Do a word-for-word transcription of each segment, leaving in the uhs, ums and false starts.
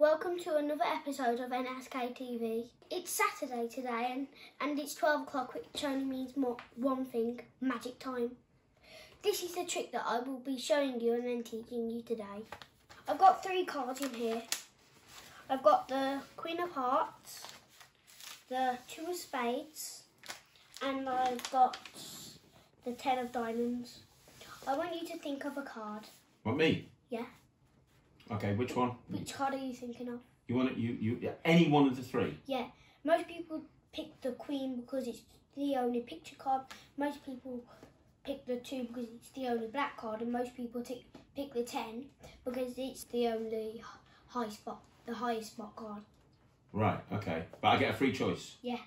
Welcome to another episode of N S K T V. It's Saturday today and, and it's twelve o'clock, which only means more, one thing, magic time. This is the trick that I will be showing you and then teaching you today. I've got three cards in here. I've got the Queen of Hearts, the Two of Spades, and I've got the Ten of Diamonds. I want you to think of a card. What, me? Yeah. Okay, which one? Which card are you thinking of? You want it, you, you, any one of the three? Yeah. Most people pick the Queen because it's the only picture card. Most people pick the Two because it's the only black card. And most people tick, pick the Ten because it's the only high spot, the highest spot card. Right, okay. But I get a free choice? Yeah.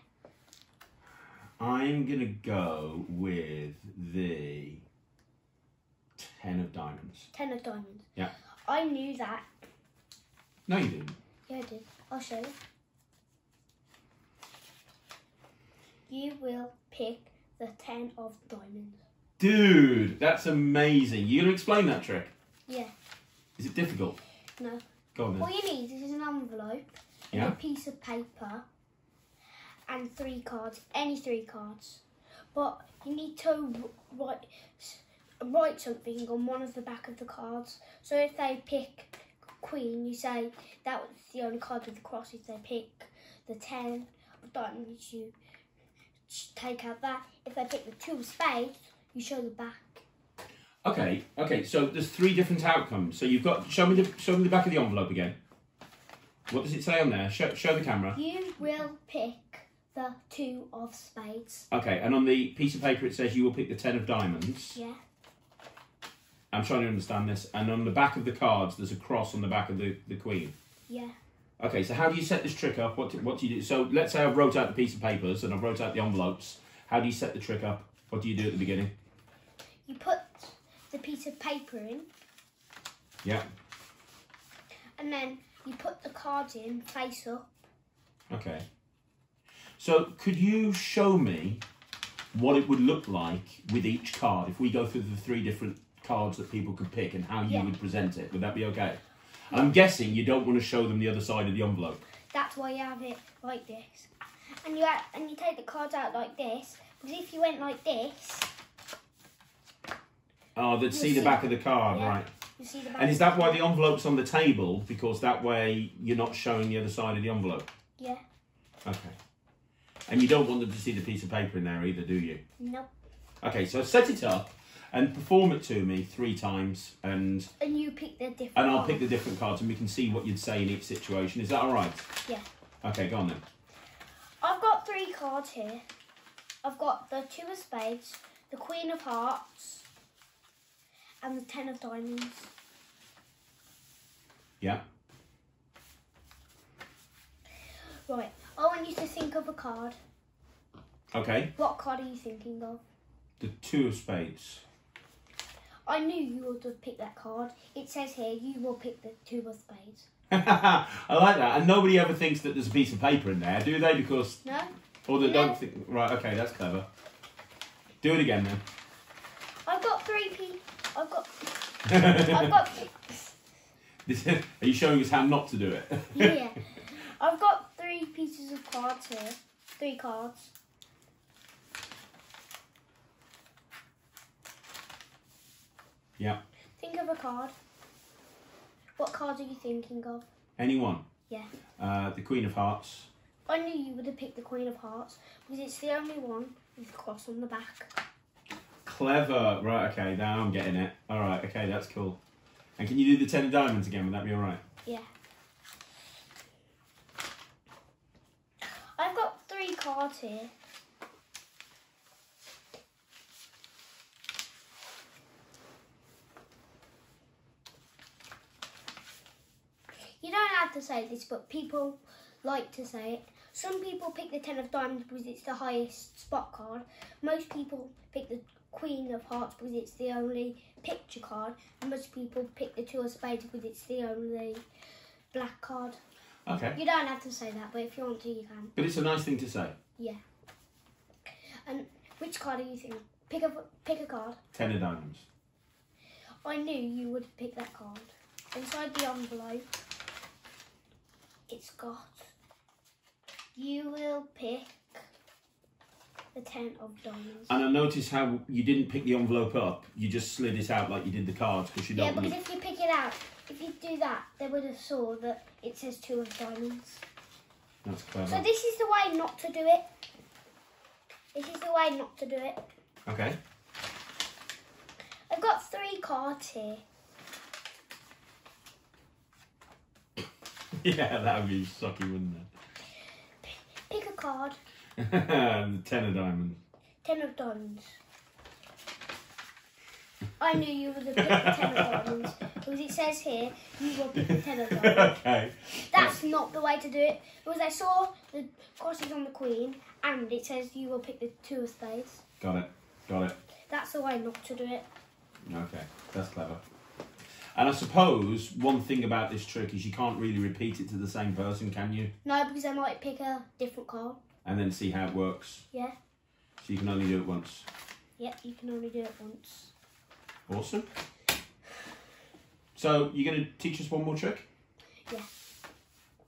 I'm going to go with the Ten of Diamonds. Ten of Diamonds. Yeah. I knew that. No, you didn't. Yeah, I did. I'll show you. You will pick the Ten of Diamonds. Dude, that's amazing. You gonna explain that trick? Yeah. Is it difficult? No. Go on then. All you need is an envelope, yeah, and a piece of paper, and three cards. Any three cards. But you need to write... write something on one of the back of the cards. So if they pick Queen, you say that was the only card with the cross. If they pick the Ten of Diamonds, you take out that. If they pick the Two of Spades, you show the back. Okay, okay, so there's three different outcomes. So you've got, show me the, show me the back of the envelope again. What does it say on there? Show, show the camera. You will pick the Two of Spades. Okay, and on the piece of paper it says you will pick the Ten of Diamonds. Yeah. I'm trying to understand this. And on the back of the cards, there's a cross on the back of the, the Queen. Yeah. Okay, so how do you set this trick up? What do, what do you do? So let's say I wrote out the piece of papers and I wrote out the envelopes. How do you set the trick up? What do you do at the beginning? You put the piece of paper in. Yeah. And then you put the cards in face up. Okay. So could you show me what it would look like with each card if we go through the three different cards that people could pick and how you, yeah, would present it? Would that be okay? Yeah. I'm guessing you don't want to show them the other side of the envelope. That's why you have it like this. And you have, and you take the cards out like this, because if you went like this... Oh, they'd see, see the back of the card, yeah, right. You see the back. And is that why the envelope's on the table? Because that way you're not showing the other side of the envelope? Yeah. Okay. And you don't want them to see the piece of paper in there either, do you? No. Nope. Okay, so set it up. And perform it to me three times, and and you pick the different. And I'll cards. pick the different cards, and we can see what you'd say in each situation. Is that all right? Yeah. Okay, go on then. I've got three cards here. I've got the Two of Spades, the Queen of Hearts, and the Ten of Diamonds. Yeah. Right. I want you to think of a card. Okay. What card are you thinking of? The Two of Spades. I knew you would have picked that card. It says here, you will pick the Two of Spades. I like that. And nobody ever thinks that there's a piece of paper in there, do they? Because... No. Or they no. don't think... Right, okay, that's clever. Do it again, then. I've got three people... I've got... I've got... This, are you showing us how not to do it? Yeah. I've got three pieces of cards here. Three cards. Yeah. Think of a card. What card are you thinking of? Anyone? Yeah. Uh, the Queen of Hearts. I knew you would have picked the Queen of Hearts because it's the only one with a cross on the back. Clever. Right, okay, now I'm getting it. All right, okay, that's cool. And can you do the Ten of Diamonds again? Would that be all right? Yeah. I've got three cards here. To say this, but people like to say it. Some people pick the Ten of Diamonds because it's the highest spot card. Most people pick the Queen of Hearts because it's the only picture card. And most people pick the Two of Spades because it's the only black card. Okay. You don't have to say that, but if you want to, you can. But it's a nice thing to say. Yeah. And which card are you thinking? Pick a pick a card. Ten of Diamonds. I knew you would pick that card. Inside the envelope. it's got. You will pick the Ten of Diamonds. And I noticed how you didn't pick the envelope up, you just slid it out like you did the cards. Because you don't. Yeah, because need... if you pick it out, if you do that, they would have saw that it says Two of Diamonds. That's clever. So this is the way not to do it. This is the way not to do it. Okay. I've got three cards here. Yeah, that would be sucky, wouldn't it? Pick a card. The Ten of Diamonds. Ten of Diamonds. I knew you would have picked the Ten of Diamonds. Because it says here, you will pick the Ten of Diamonds. Okay. That's yes. not the way to do it. Because I saw the crosses on the Queen, and it says you will pick the Two of Spades. Got it. Got it. That's the way not to do it. Okay. That's clever. And I suppose one thing about this trick is you can't really repeat it to the same person, can you? No, because I might pick a different card. And then see how it works. Yeah. So you can only do it once. Yep, you can only do it once. Awesome. So you're going to teach us one more trick? Yeah.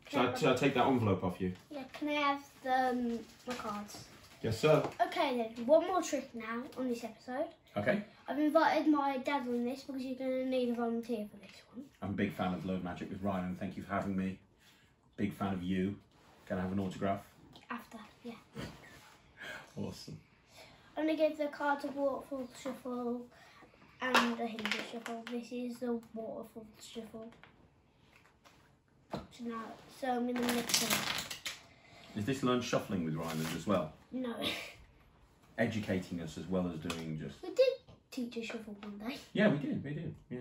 Can so I, I take that envelope off you? Yeah, can I have the, um, my cards? Yes, sir. Okay then, one more trick now on this episode. Okay. I've invited my dad on this because you're going to need a volunteer for this one. I'm a big fan of Learn Magic with Ryan, and thank you for having me. Big fan of you. Can I have an autograph? After, yeah. Awesome. I'm going to give the cards a waterfall shuffle and a hinge shuffle. This is the waterfall shuffle. So now, so I'm going to mix them up. Is this Learn Shuffling with Ryland as well? No. Educating us as well as doing just... We did teach a shuffle one day. Yeah, we did, we did, yeah.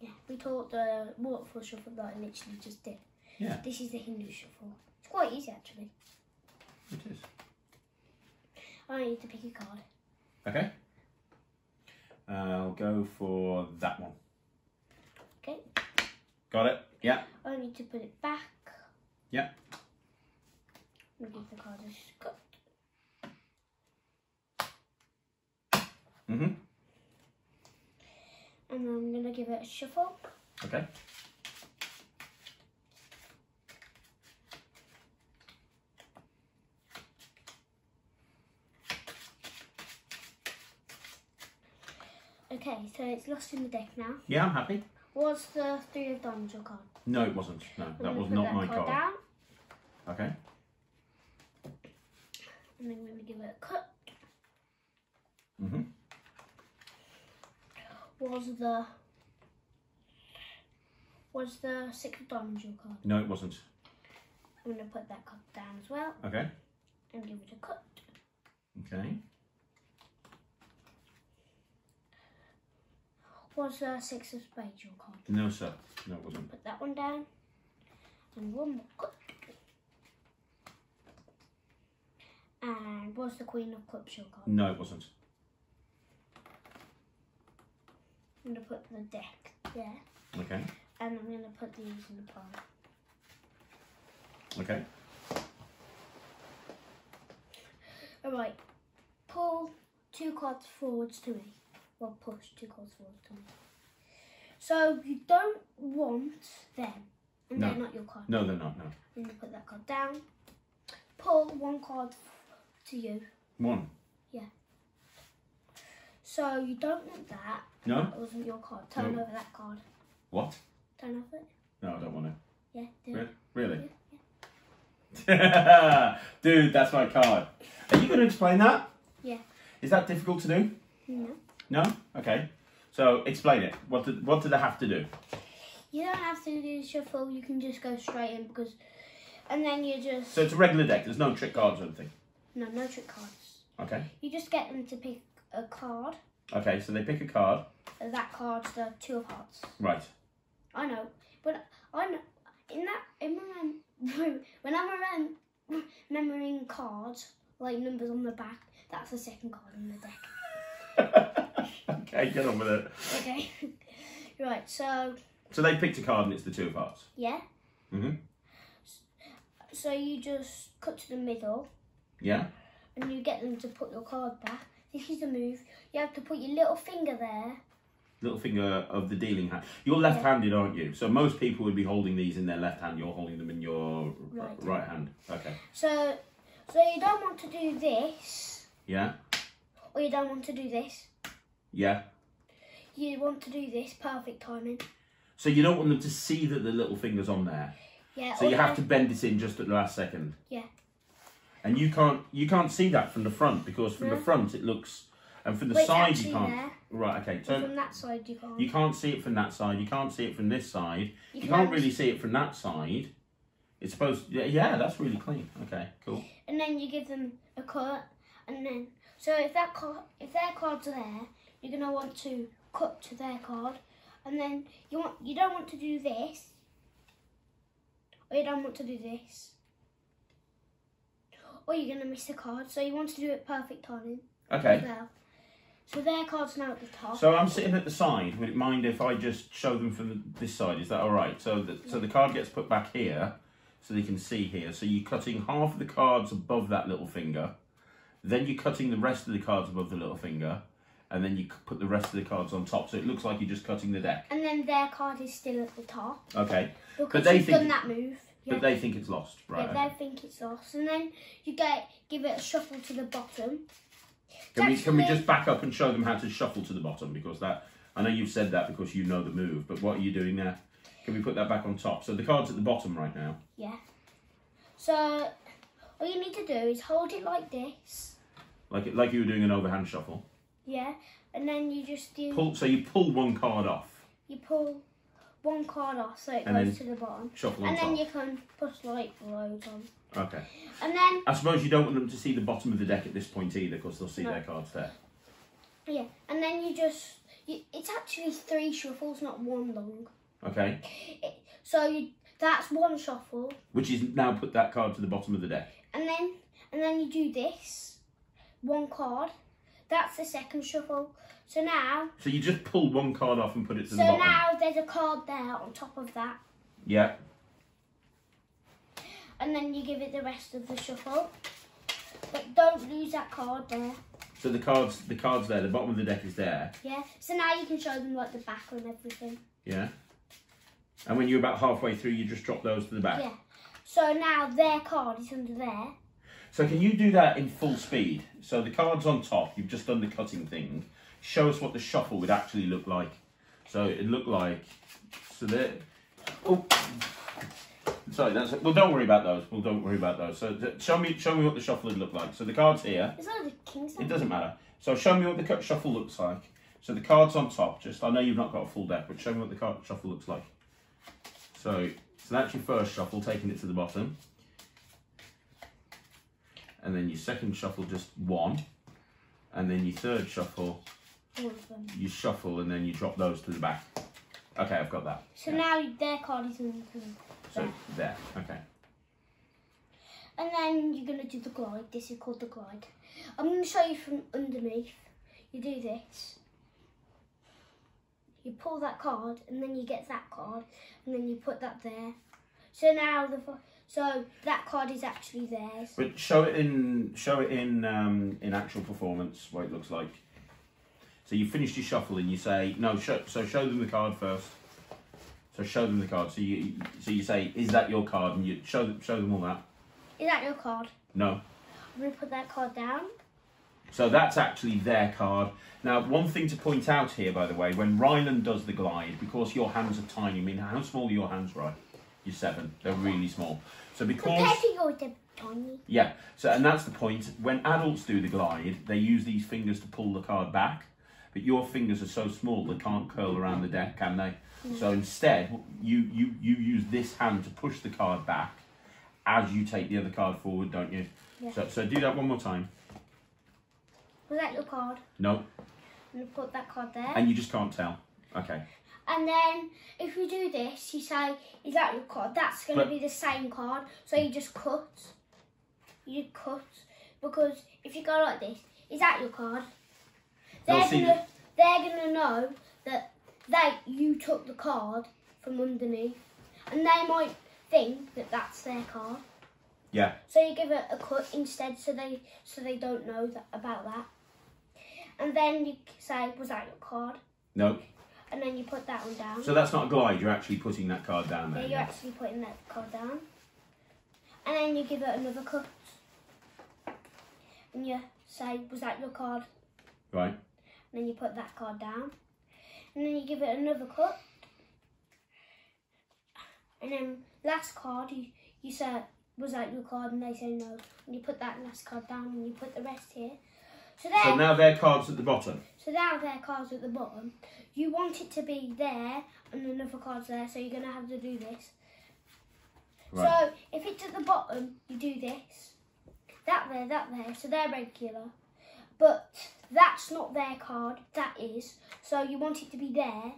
Yeah, we taught the waterfall shuffle that I literally just did. Yeah. This is the Hindu shuffle. It's quite easy, actually. It is. I need to pick a card. Okay. Uh, I'll go for that one. Okay. Got it, yeah. I need to put it back. Yeah. I'll give the card a cut. Mm-hmm. And I'm going to give it a shuffle. Okay. Okay, so it's lost in the deck now. Yeah, I'm happy. Was the Three of Diamonds your card? No, it wasn't. No, I'm that was not that my card. Down. Okay. And then I'm going to give it a cut. Mm-hmm. Was the was the Six of Diamonds your card? No, it wasn't. I'm going to put that card down as well. Okay. And give it a cut. Okay. Was the Six of Spades your card? No, sir. No, it wasn't. Put that one down. And one more cut. And was the Queen of Cups your card? No, it wasn't. I'm going to put the deck there. Okay. And I'm going to put these in the pile. Okay. Alright. Pull two cards forwards to me. Well, push two cards forwards to me. So you don't want them. And no. They're not your card. No, they're not, no. I'm going to put that card down. Pull one card to you. One? Yeah. So you don't want that. No. That wasn't your card. Turn no. over that card. What? Turn over it. No, I don't want it. Yeah, do Re it. Really? Yeah. yeah. Dude, that's my card. Are you going to explain that? Yeah. Is that difficult to do? No. No? Okay. So explain it. What do, what do they have to do? You don't have to do the shuffle. You can just go straight in because... And then you just... So it's a regular deck. There's no trick cards or anything? No, no trick cards. Okay. You just get them to pick a card. Okay, so they pick a card. That card's the Two of Hearts. Right. I know, but I know in that in my when I'm remembering cards like numbers on the back, that's the second card in the deck. Okay, get on with it. Okay, right. So. So they picked a card and it's the Two of Hearts. Yeah. Mhm. So you just cut to the middle. Yeah. And you get them to put your card back. This is the move. You have to put your little finger there. little finger of the dealing hand. You're left-handed, yeah. aren't you? So most people would be holding these in their left hand. You're holding them in your right, right hand. Okay. So, so you don't want to do this. Yeah. Or you don't want to do this. Yeah. You want to do this. Perfect timing. So you don't want them to see that the little finger's on there. Yeah. So you have to bend it in just at the last second. Yeah. And you can't you can't see that from the front, because from no. the front it looks, and from the Wait, side you can't. There. Right, okay. Turn. From that side you can't. You can't see it from that side. You can't see it from this side. You, you can't really see it from that side. It's supposed. To, yeah, yeah, that's really clean. Okay, cool. And then you give them a cut, and then so if that if their cards are there, you're gonna want to cut to their card, and then you want you don't want to do this, or you don't want to do this. Or you're going to miss the card, so you want to do it perfect timing. Okay. Well. So their card's now at the top. So I'm sitting at the side. Would it mind if I just show them from the, this side? Is that all right? So the, yeah. so the card gets put back here, so they can see here. So you're cutting half of the cards above that little finger. Then you're cutting the rest of the cards above the little finger. And then you put the rest of the cards on top. So it looks like you're just cutting the deck. And then their card is still at the top. Okay. Because but they you've think... done that move. But yeah. they think it's lost, right? Yeah, they think it's lost. And then you get give it a shuffle to the bottom. Can we, can we just back up and show them how to shuffle to the bottom? Because that, I know you've said that because you know the move, but what are you doing there? Can we put that back on top? So the card's at the bottom right now. Yeah. So all you need to do is hold it like this. Like it, like you were doing an overhand shuffle? Yeah. And then you just do... Pull, so you pull one card off. You pull... one card off, so it and goes to the bottom. Shuffle on top. And then you can push like loads on. Okay. And then... I suppose you don't want them to see the bottom of the deck at this point either, because they'll see no. their cards there. Yeah, and then you just... You, it's actually three shuffles, not one long. Okay. It, so you, that's one shuffle. Which is now put that card to the bottom of the deck. And then, and then you do this. One card. That's the second shuffle. So now... So you just pull one card off and put it to so the bottom. So now there's a card there on top of that. Yeah. And then you give it the rest of the shuffle. But don't lose that card there. So the card's, the card's there, the bottom of the deck is there. Yeah. So now you can show them like the back and everything. Yeah. And when you're about halfway through, you just drop those to the back. Yeah. So now their card is under there. So can you do that in full speed? So the card's on top, you've just done the cutting thing. Show us what the shuffle would actually look like. So it looked like, so there, oh, sorry, that's, well don't worry about those, well don't worry about those. So th show me show me what the shuffle would look like. So the card's here. Is that a king's hand? It doesn't matter. So show me what the cut shuffle looks like. So the card's on top, just, I know you've not got a full deck, but show me what the card shuffle looks like. So, so that's your first shuffle, taking it to the bottom. And then your second shuffle, just one. And then your third shuffle, you shuffle and then you drop those to the back. Okay, I've got that. So yeah. now their card is in the So there, okay. And then you're gonna do the glide. This is called the glide. I'm gonna show you from underneath. You do this. You pull that card and then you get that card and then you put that there. So now the so that card is actually theirs. But show it in show it in um, in actual performance what it looks like. So you finished your shuffle and you say no. Show, so show them the card first. So show them the card. So you so you say, is that your card? And you show them show them all that. Is that your card? No. I'm gonna put that card down. So that's actually their card. Now, one thing to point out here, by the way, when Ryland does the glide, because your hands are tiny. I mean, how small are your hands, right? You're seven. They're really small. So because yeah. So and that's the point. When adults do the glide, they use these fingers to pull the card back, but your fingers are so small they can't curl around the deck, can they? Mm. So instead, you you you use this hand to push the card back as you take the other card forward, don't you? Yeah. So so do that one more time. Was that your card? No. I'm gonna put that card there. And you just can't tell. Okay. And then if you do this, you say, is that your card? That's going but, to be the same card. So you just cut. You cut. Because if you go like this, is that your card? They're going to they're gonna know that they, you took the card from underneath. And they might think that that's their card. Yeah. So you give it a cut instead so they, so they don't know that, about that. And then you say, was that your card? No. and then you put that one down. So that's not a glide, you're actually putting that card down there. Yeah, you're actually putting that card down. And then you give it another cut. And you say, was that your card? Right. And then you put that card down. And then you give it another cut. And then last card, you, you say, was that your card? And they say no. And you put that last card down and you put the rest here. So, so now their card's at the bottom. So now their card's at the bottom. You want it to be there and another card's there, so you're going to have to do this. Right. So if it's at the bottom, you do this. That there, that there, so they're regular. But that's not their card, that is. So you want it to be there,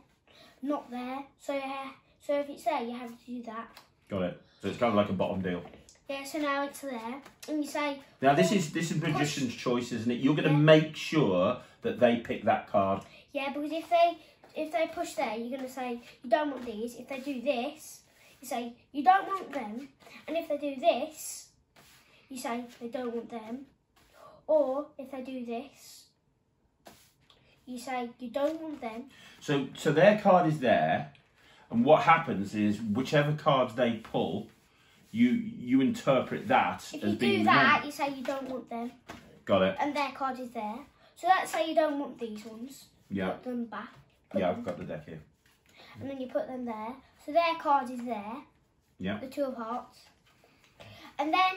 not there. So yeah, so if it's there, you have to do that. Got it. So it's kind of like a bottom deal. Yeah, so now it's there, and you say... Now, this is this is magician's choice, isn't it? You're going to yeah. make sure that they pick that card. Yeah, because if they if they push there, you're going to say, you don't want these. If they do this, you say, you don't want them. And if they do this, you say, they don't want them. Or, if they do this, you say, you don't want them. So, so their card is there, and what happens is, whichever cards they pull... You you interpret that if as being... If you do that, you say you don't want them. Got it. And their card is there. So let's say you don't want these ones. Yeah. Put them back. Put yeah, them. I've got the deck here. And then you put them there. So their card is there. Yeah. The two of hearts. And then,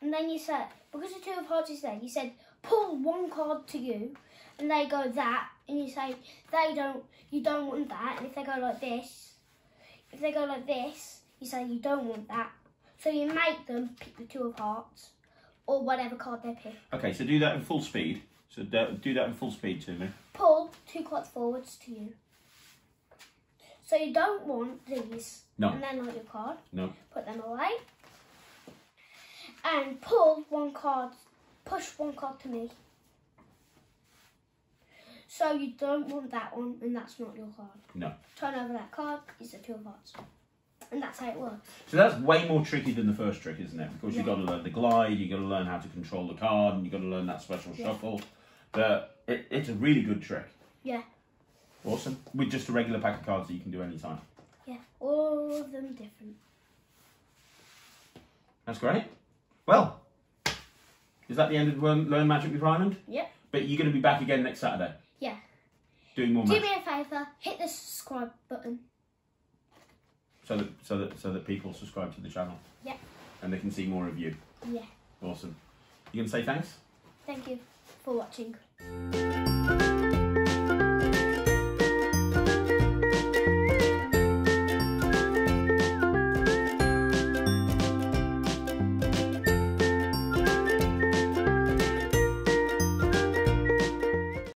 and then you said, because the two of hearts is there, you said, pull one card to you. And they go that. And you say, they don't, you don't want that. And if they go like this, if they go like this, you say you don't want that. So you make them pick the two of hearts or whatever card they pick. Okay, so do that in full speed. So do that in full speed to me. Pull two cards forwards to you. So you don't want these. No. And they're not your card. No. Put them away. And pull one card, push one card to me. So you don't want that one and that's not your card. No. Turn over that card, it's the two of hearts. And that's how it works. So that's way more tricky than the first trick, isn't it? Because yeah. you've got to learn the glide, you've got to learn how to control the card, and you've got to learn that special yeah. shuffle. But it, it's a really good trick. Yeah. Awesome. With just a regular pack of cards that you can do any time. Yeah, all of them different. That's great. Well, is that the end of Learn Magic with Ryland? Yeah. But you're going to be back again next Saturday? Yeah. Doing more magic. Do me a favour, hit the subscribe button. So that, so that so that people subscribe to the channel. Yeah. And they can see more of you. Yeah. Awesome. You gonna say thanks? Thank you for watching.